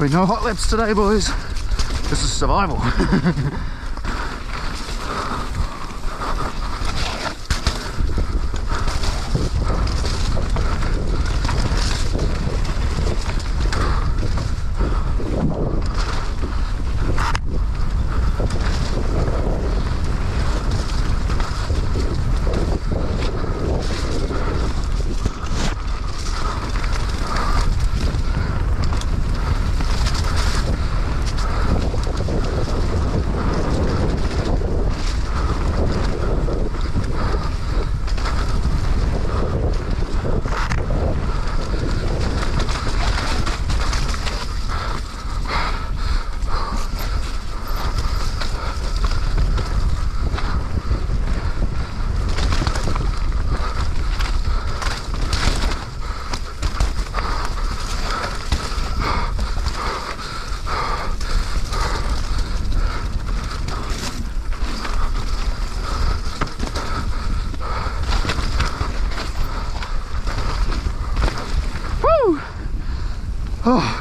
With no hot laps today, boys. This is survival. Oh.